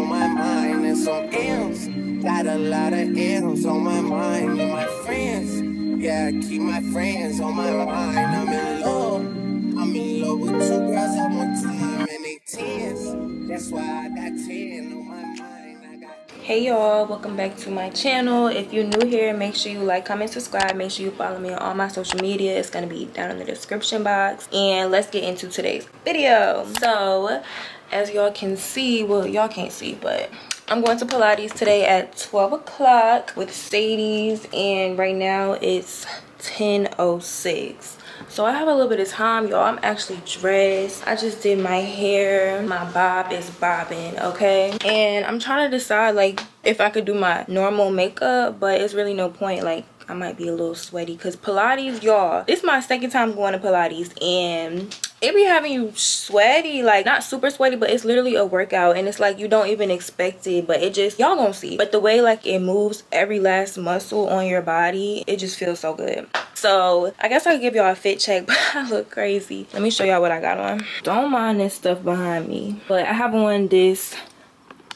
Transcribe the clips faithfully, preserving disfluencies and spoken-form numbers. on my mind and some M's. Got a lot of M's on my mind and my friends. Yeah, I keep my friends on my mind. I'm in love. I'm in love with two girls at one time and they tens. That's why I got ten on my mind. I got... Hey y'all, welcome back to my channel. If you're new here, make sure you like, comment, subscribe. Make sure you follow me on all my social media. It's going to be down in the description box. And let's get into today's video. So, as y'all can see, well, y'all can't see, but I'm going to Pilates today at twelve o'clock with Sadie's, and right now it's ten oh six. So I have a little bit of time, y'all. I'm actually dressed. I just did my hair. My bob is bobbing, okay? And I'm trying to decide, like, if I could do my normal makeup, but it's really no point. Like, I might be a little sweaty because Pilates, y'all, this is my second time going to Pilates, and it be having you sweaty. Like, not super sweaty, but it's literally a workout, and it's like you don't even expect it, but it just, y'all gonna see. But the way, like, it moves every last muscle on your body, it just feels so good. So I guess I could give y'all a fit check, but I look crazy. Let me show y'all what I got on. Don't mind this stuff behind me, but I have on this.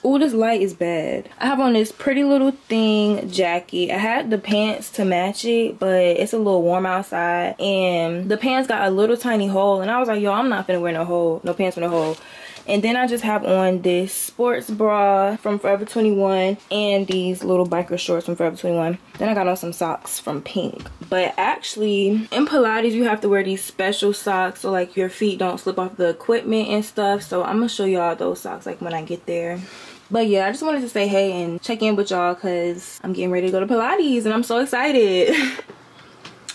Ooh, this light is bad. I have on this pretty little thing jacket. I had the pants to match it, but it's a little warm outside. And the pants got a little tiny hole. And I was like, yo, I'm not finna wear no hole, no pants with no hole. And then I just have on this sports bra from Forever twenty-one and these little biker shorts from Forever twenty-one. Then I got on some socks from Pink. But actually, in Pilates, you have to wear these special socks so, like, your feet don't slip off the equipment and stuff. So I'm gonna show y'all those socks, like, when I get there. But yeah, I just wanted to say hey and check in with y'all because I'm getting ready to go to Pilates and I'm so excited.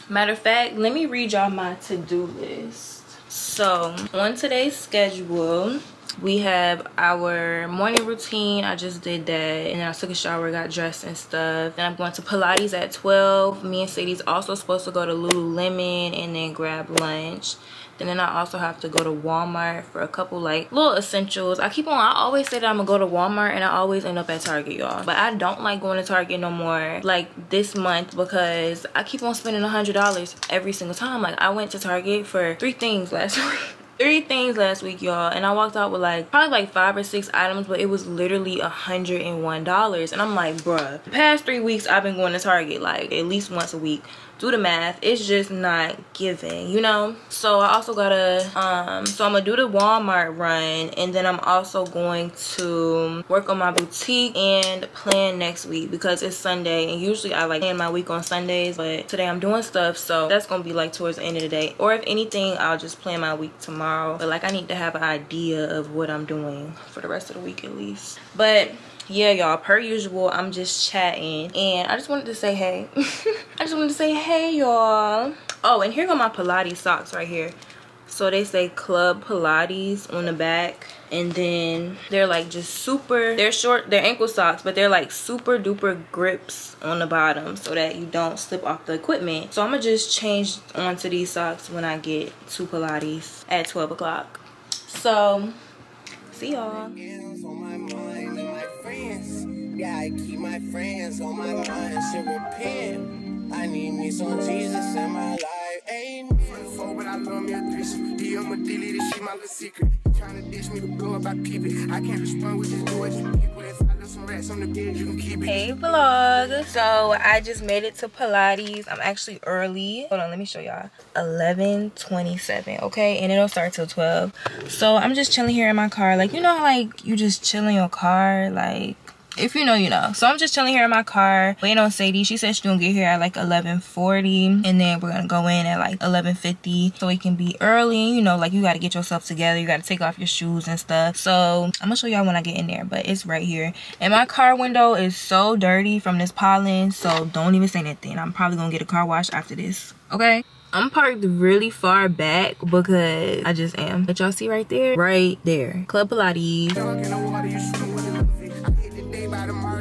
Matter of fact, let me read y'all my to-do list. So on today's schedule, we have our morning routine. I just did that, and then I took a shower, got dressed and stuff. Then I'm going to Pilates at twelve. Me and Sadie's also supposed to go to Lululemon and then grab lunch. And then I also have to go to Walmart for a couple, like, little essentials. I keep on, I always say that I'm gonna go to Walmart and I always end up at Target, y'all. But I don't like going to Target no more, like, this month, because I keep on spending one hundred dollars every single time. Like, I went to Target for three things last week. Three things last week, y'all, and I walked out with, like, probably like five or six items, but it was literally one hundred and one dollars. And I'm like, bruh, the past three weeks I've been going to Target, like, at least once a week. Do the math, it's just not giving, you know? So I also gotta, um, so I'm gonna do the Walmart run, and then I'm also going to work on my boutique and plan next week because it's Sunday, and usually I like plan my week on Sundays, but today I'm doing stuff, so that's gonna be like towards the end of the day. Or if anything, I'll just plan my week tomorrow, but like I need to have an idea of what I'm doing for the rest of the week at least. But yeah, y'all, per usual, I'm just chatting, and I just wanted to say hey. I just wanted to say hey, y'all. Oh, and here go my Pilates socks right here. So they say Club Pilates on the back, and then they're like just super, they're short, they're ankle socks, but they're like super duper grips on the bottom so that you don't slip off the equipment. So I'm gonna just change onto these socks when I get to Pilates at twelve o'clock. So, see y'all. Yeah, I keep my friends on my mind, should repent. I need me some Jesus in my life, amen. For but I love me addiction. D, I'ma delete this shit, my little secret. Trying to ditch me to blow up, I keep it. I can't respond with this noise. People, if I left some rats on the bed, you can keep it. Hey, vlog. So, I just made it to Pilates. I'm actually early. Hold on, let me show y'all. eleven twenty-seven, okay? And it'll start till twelve. So, I'm just chilling here in my car. Like, you know, like, you just chill in your car, like... If you know, you know. So I'm just chilling here in my car, waiting on Sadie. She said she's gonna get here at like eleven forty, and then we're gonna go in at like eleven fifty, so it can be early. You know, like, you gotta get yourself together. You gotta take off your shoes and stuff. So I'm gonna show y'all when I get in there, but it's right here. And my car window is so dirty from this pollen, so don't even say nothing. I'm probably gonna get a car wash after this, okay? I'm parked really far back because I just am. But y'all see right there? Right there. Club Pilates.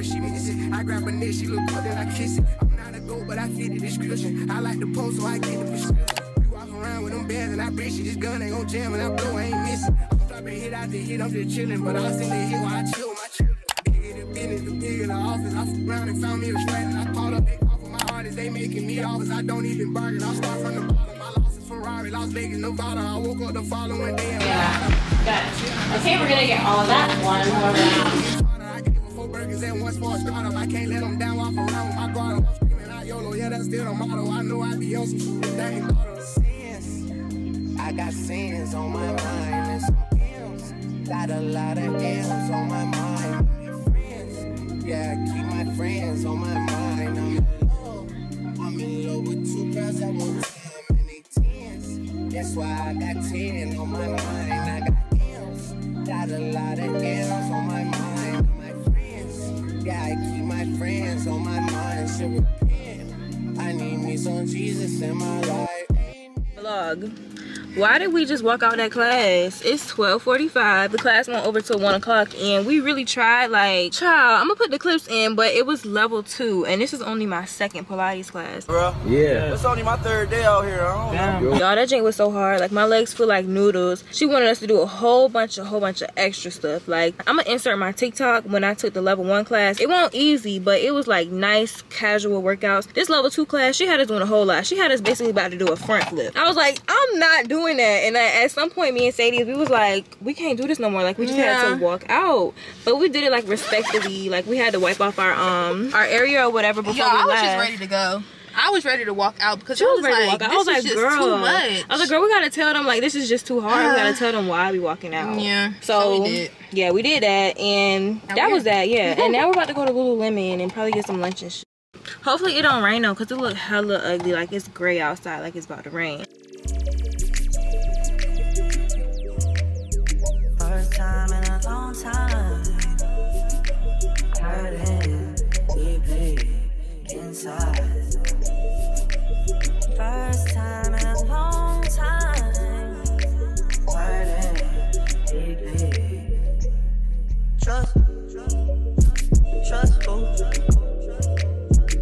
She misses it. I grab her neck, she look good and I kiss it. I'm not a goat, but I fit the description. I like the pose, so I get the prescription. You walk around with them bands and I bitch you. This gun ain't gon' jam and I blow, I ain't missing. I'm dropping hit out the hit, I'm just chillin'. But I seen the hit while I chill, my chill. Bigger the business, the bigger the office. I fuck around and found me a strand. I called up, they off of my artists. They making me offers. I don't even bargain. I start from the bottom. I lost a Ferrari, Las Vegas, Nevada. I woke up the following day. Yeah, got it. Okay, we're gonna get all that one more round. bitches and one for a startup. I can't let them down while I'm around. I got them screaming out YOLO. Yeah, that's still the motto. I know I be on some shit that ain't got sense. I got sins on my mind and some M's. Got a lot of M's on my mind. Yeah, keep my friends on my mind. I'm in love. I'm in love with two girls at one time and they tens. That's why I got ten on my mind. I got M's, got a lot of M's on my mind. My friends, yeah, I keep my friends on my mind. Should repent. I need me some Jesus in my life. Vlog. Why did we just walk out that class? It's twelve forty-five. The class went over till one o'clock, and we really tried. Like, child, I'm gonna put the clips in, but it was level two, and this is only my second Pilates class. Bro, yeah, it's only my third day out here. I don't know. Y'all, that drink was so hard. Like, my legs feel like noodles. She wanted us to do a whole bunch, a whole bunch of extra stuff. Like, I'm gonna insert my TikTok when I took the level one class. It wasn't easy, but it was like nice, casual workouts. This level two class, she had us doing a whole lot. She had us basically about to do a front flip. I was like, I'm not doing that. And I, at some point, me and Sadie, we was like, we can't do this no more. Like, we just yeah. had to walk out. But we did it like respectfully. Like, we had to wipe off our um our area or whatever before Yo, we I left. I was just ready to go. I was ready to walk out because I was, was like, this I was like, is girl. Just too much. I was like, girl, we gotta tell them like this is just too hard. Uh, we gotta tell them why we walking out. Yeah. So, so we did. yeah, we did that, and now that was that. Yeah. And now we're about to go to Lululemon and probably get some lunch and shit. Hopefully it don't rain though, cause it look hella ugly. Like, it's gray outside. Like, it's about to rain. First time in a long time, hurting deeply inside. First time in a long time, hurting deeply. Trust, trust, trust.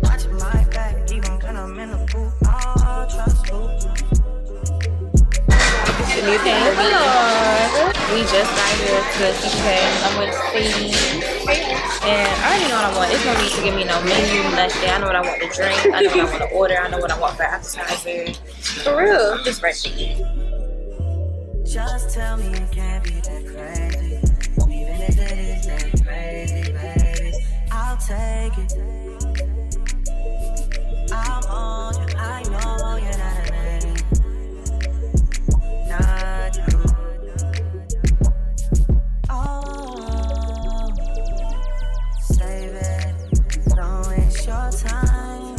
Watch my back, even when I'm in the pool. I'll trust you. Hello. We just got here to the class. I'm with Sadie, and I already know what I want. It's no need to give me no menu, nothing. I know what I want to drink. I know what I want to order. I know what I want for appetizers. For real, I'm just ready to eat. Just tell me it can't be that crazy. Even if it is that crazy, baby, I'll take it. I'm on you. I know you're not. Your time,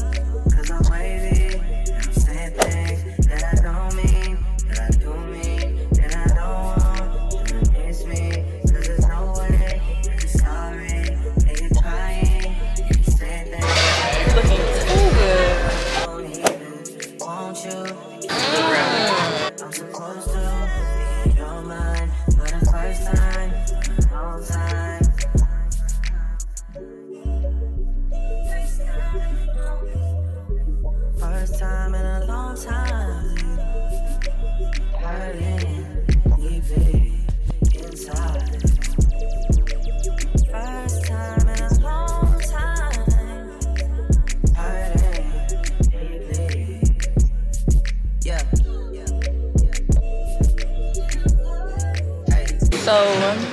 cause I'm wavy, I'm saying things that I don't mean, that I do mean, that I don't want, that miss me, cause there's no way, that you're sorry, that you're trying, you saying things that I don't even want you, I'm supposed to be your mind, but the first time, the whole time. First time in a long time, hurting deeply inside. First time in a long time, hurting deeply. Yeah. So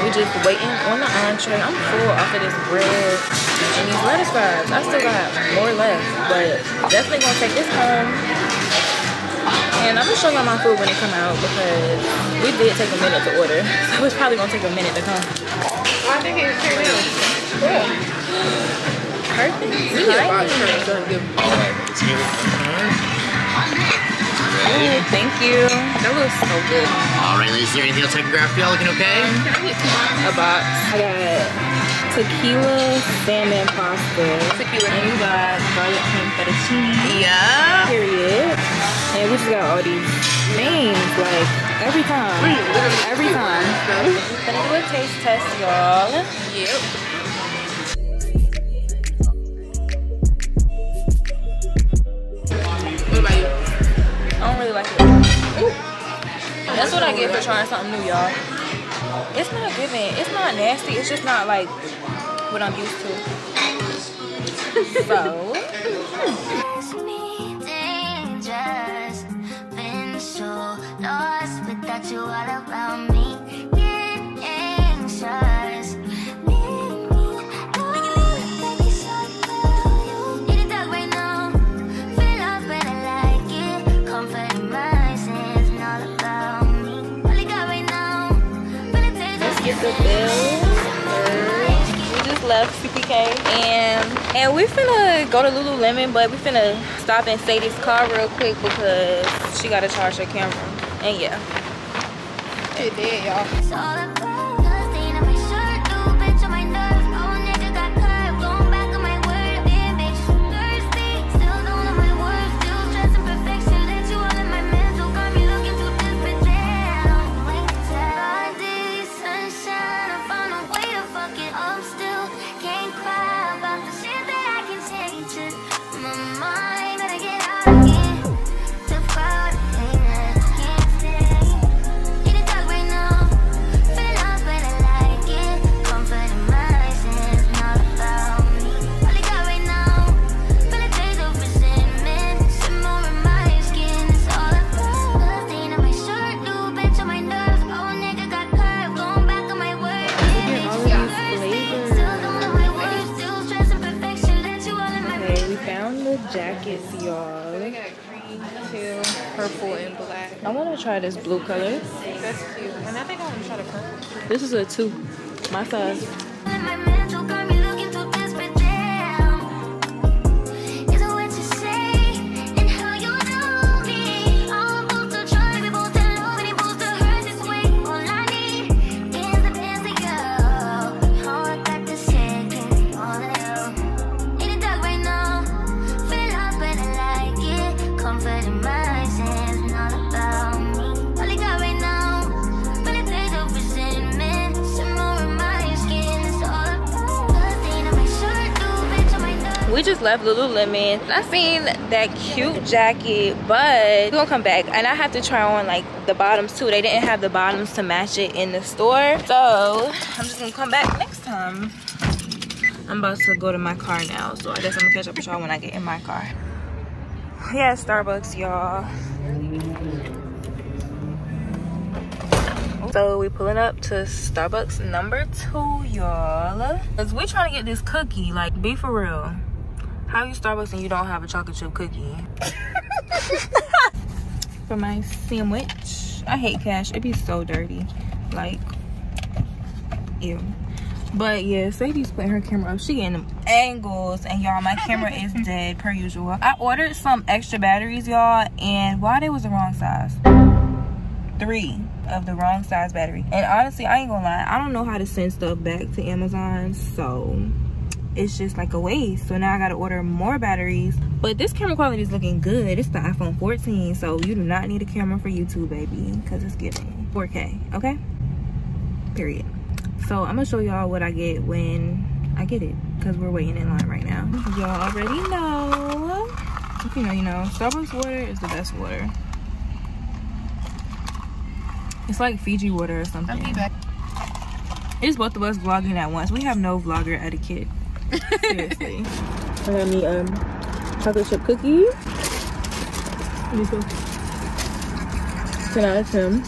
we just waiting on the entree. I'm full off of this bread and these lettuce fries. I still got more left, but definitely gonna take this home. And I'm gonna show y'all my food when it come out because we did take a minute to order, so it's probably gonna take a minute to come. Well, I think it's here now. Cool. Perfect. We like it. Oh, thank you. That looks so good. All right, ladies, is there anything else I can grab for y'all? Looking okay? A box. I got tequila salmon pasta. Tequila. And you got garlic cream fettuccine. Yeah. Period. And we just got all these names, like, every time. Mm. Every time. So, gonna do a taste test, y'all. Yep. What about you? I don't really like it. Ooh. That's what I get for trying something new, y'all. It's not giving. It's not nasty. It's just not like what I'm used to. So. Makes me dangerous. Been so lost without you all around me. Get anxious. Make me is the bill. We just left C P K and and we finna go to Lululemon, but we finna stop in Sadie's car real quick because she gotta charge her camera. And yeah, it did, y'all. I want to try this blue color. That's cute. And I think I want to try the purple. This is a two, my size. We just left Lululemon. I seen that cute jacket, but we're gonna come back and I have to try on like the bottoms too. They didn't have the bottoms to match it in the store, so I'm just gonna come back next time. I'm about to go to my car now, so I guess I'm gonna catch up with y'all when I get in my car. Yeah, Starbucks, y'all. So we pulling up to Starbucks number two, y'all, because we're trying to get this cookie. Like, be for real. How you Starbucks and you don't have a chocolate chip cookie? For my sandwich. I hate cash. It be so dirty. Like, ew. But yeah, Sadie's putting her camera up. She getting them angles. And y'all, my camera is dead per usual. I ordered some extra batteries, y'all. And why they was the wrong size? Three of the wrong size battery. And honestly, I ain't gonna lie. I don't know how to send stuff back to Amazon. So... it's just like a waste. So now I gotta order more batteries. But this camera quality is looking good. It's the iPhone fourteen, so you do not need a camera for YouTube, baby, because it's giving four K, okay? Period. So I'm gonna show y'all what I get when I get it, because we're waiting in line right now. Y'all already know. If you know, you know, Starbucks water is the best water. It's like Fiji water or something. I'll be back. It's both of us vlogging at once. We have no vlogger etiquette. Seriously. I got me um chocolate chip cookies. ten out of ten.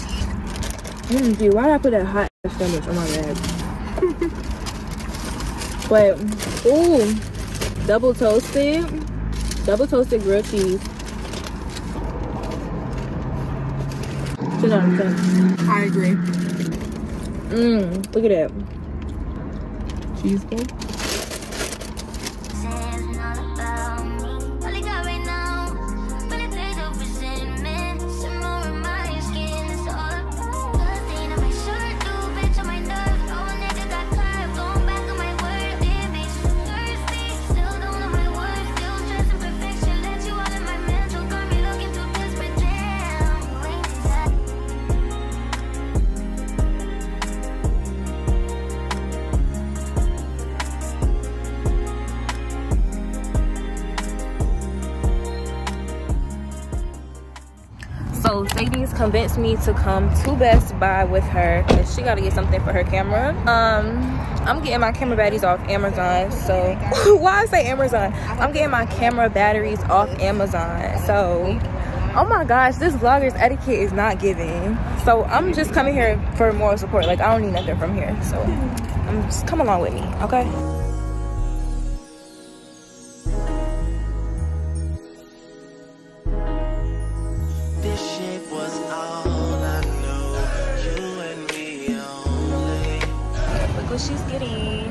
Mm, dude, why did I put that hot sandwich on my bag? But ooh, double toasted, double toasted grilled cheese. ten out of ten. I agree. Mmm, look at that. Cheesecake. So Sadie's convinced me to come to Best Buy with her because she gotta get something for her camera. Um, I'm getting my camera batteries off Amazon. So why I say Amazon? I'm getting my camera batteries off Amazon. So, oh my gosh, this vlogger's etiquette is not giving. So I'm just coming here for moral support. Like, I don't need nothing from here. So I'm just, come along with me, okay? Was all I know, you and me only. what she's getting.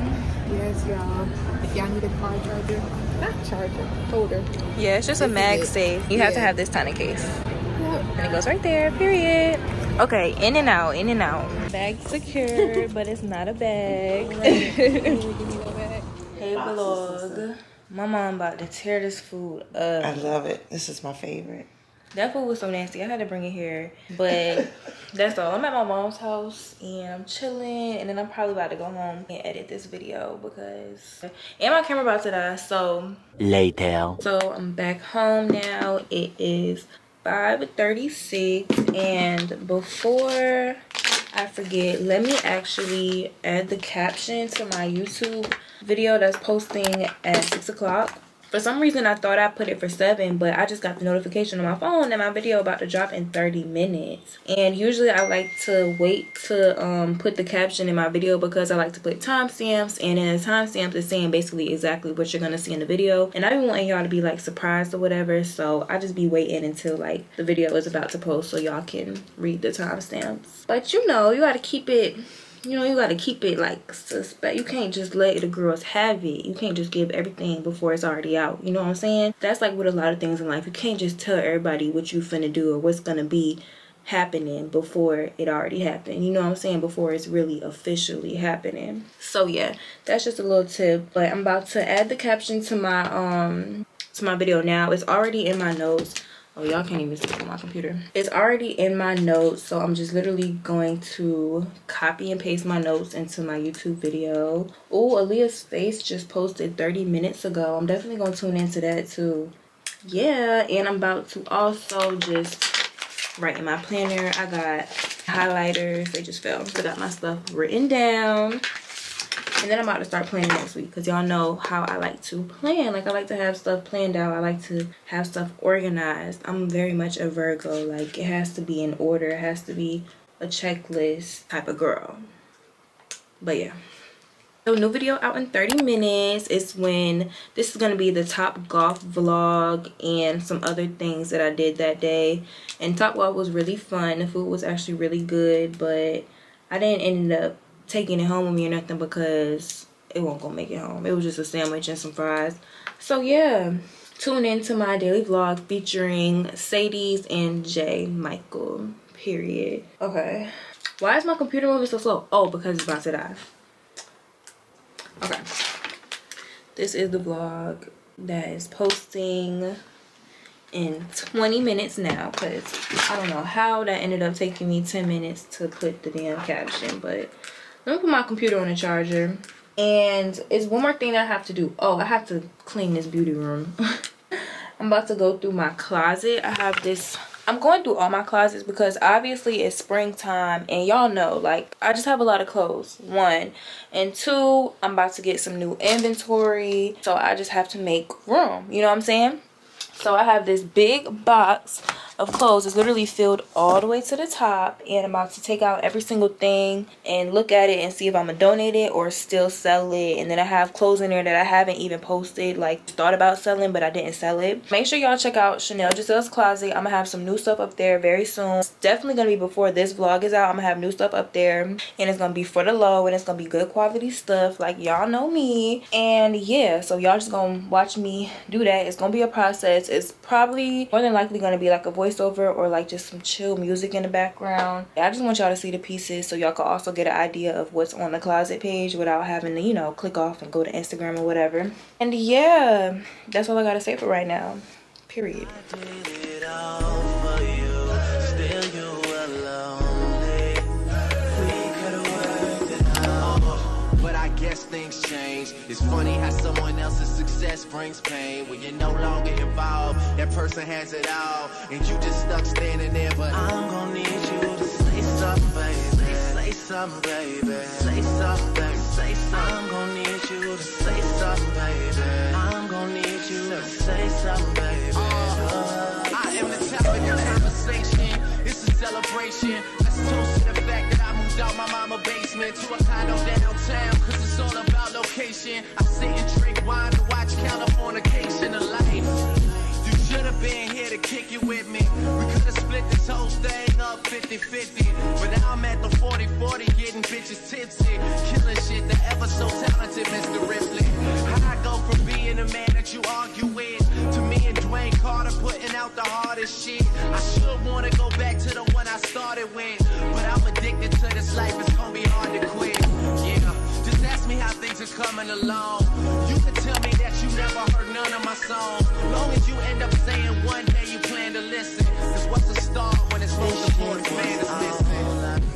Yes, y'all. If y'all need a car charger, not charger, holder. Yeah, it's just a MagSafe. You have yeah. to have this tiny case. Yep. And it goes right there, period. Okay, in and out, in and out. Bag secure, but it's not a bag. Right. Hey, vlog. My mom about to tear this food up. I love it. This is my favorite. That food was so nasty. I had to bring it here. But that's all. I'm at my mom's house and I'm chilling. And then I'm probably about to go home and edit this video because... And my camera about to die, so... Later. So I'm back home now. It is five thirty-six. And before I forget, let me actually add the caption to my YouTube video that's posting at six o'clock. For some reason, I thought I put it for seven, but I just got the notification on my phone that my video about to drop in thirty minutes. And usually I like to wait to um, put the caption in my video because I like to put timestamps. And in the timestamps, it's saying basically exactly what you're going to see in the video. And I be wanting y'all to be like surprised or whatever. So I just be waiting until like the video is about to post so y'all can read the timestamps. But you know, you got to keep it... You know, you gotta keep it like suspect. You can't just let the girls have it. You can't just give everything before it's already out. You know what I'm saying? That's like with a lot of things in life. You can't just tell everybody what you finna do or what's gonna be happening before it already happened. You know what I'm saying? Before it's really officially happening. So yeah, that's just a little tip. But I'm about to add the caption to my um to my video now. It's already in my notes. Oh, y'all can't even see it on my computer. It's already in my notes, so I'm just literally going to copy and paste my notes into my YouTube video. Oh, Aaliyah's face just posted thirty minutes ago. I'm definitely going to tune into that too. Yeah, and I'm about to also just write in my planner. I got highlighters. They just fell. So I got my stuff written down. And then I'm about to start planning next week because y'all know how I like to plan. Like, I like to have stuff planned out. I like to have stuff organized. I'm very much a Virgo. Like, it has to be in order. It has to be a checklist type of girl. But yeah. So, new video out in thirty minutes. It's when this is going to be the Top Golf vlog and some other things that I did that day. And Top Golf was really fun. The food was actually really good, but I didn't end up taking it home with me or nothing because it won't go make it home. It was just a sandwich and some fries. So yeah, tune in to my daily vlog featuring Sadie's and J. Michael, period. Okay, why is my computer moving so slow? Oh, because it's about to die. Okay, this is the vlog that is posting in twenty minutes now because I don't know how that ended up taking me ten minutes to put the damn caption, but let me put my computer on the charger. And it's one more thing that I have to do. Oh, I have to clean this beauty room. I'm about to go through my closet. I have this. I'm going through all my closets because obviously it's springtime. And y'all know, like, I just have a lot of clothes. One. And two, I'm about to get some new inventory. So I just have to make room. You know what I'm saying? So I have this big box of clothes. It's literally filled all the way to the top, and I'm about to take out every single thing and look at it and see if I'm gonna donate it or still sell it. And then I have clothes in there that I haven't even posted, like thought about selling, but I didn't sell it. Make sure y'all check out Chanel Giselle's closet. I'm gonna have some new stuff up there very soon. It's definitely gonna be before this vlog is out. I'm gonna have new stuff up there, and it's gonna be for the low, and it's gonna be good quality stuff, like y'all know me. And yeah, so y'all just gonna watch me do that. It's gonna be a process. It's probably more than likely gonna be like a voice voiceover or like just some chill music in the background. I just want y'all to see the pieces so y'all can also get an idea of what's on the closet page without having to, you know, click off and go to Instagram or whatever. And yeah, that's all I gotta say for right now, period. Things change. It's funny how someone else's success brings pain. When you're no longer involved, that person has it all, and you just stuck standing there. But I'm gonna need you to say something, baby. Say something, baby. Say something. Say something. I'm gonna need you to say something, baby. I'm gonna need you to say something, baby. Uh, I am the topic of conversation. It's a celebration. Let's toast to the fact that I moved out my mama basement to a condo downtown. Cause it's all about location. I sit and drink wine and watch Californication of life. You should have been here to kick it with me. We could have split this whole thing up fifty fifty. But now I'm at the forty forty getting bitches tipsy. Killing shit that older shit. I should wanna go back to the one I started with, but I'm addicted to this life, it's gonna be hard to quit. Yeah, just ask me how things are coming along. You can tell me that you never heard none of my songs, long as you end up saying one day you plan to listen. Cause what's a star when it's most important, man, is listening.